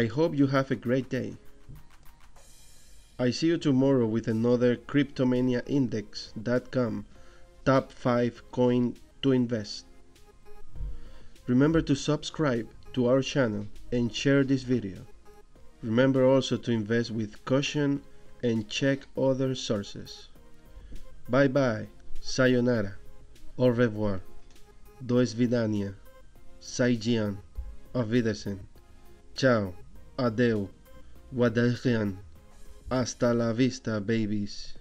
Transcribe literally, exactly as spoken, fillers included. I hope you have a great day. I see you tomorrow with another Cryptomania Index dot com Top five Coin to Invest. Remember to subscribe to our channel and share this video. Remember also to invest with caution and check other sources. Bye bye, sayonara, au revoir, do svidaniya, saijian, auf Wiedersehen, ciao, adeu, wadarian, hasta la vista, babies.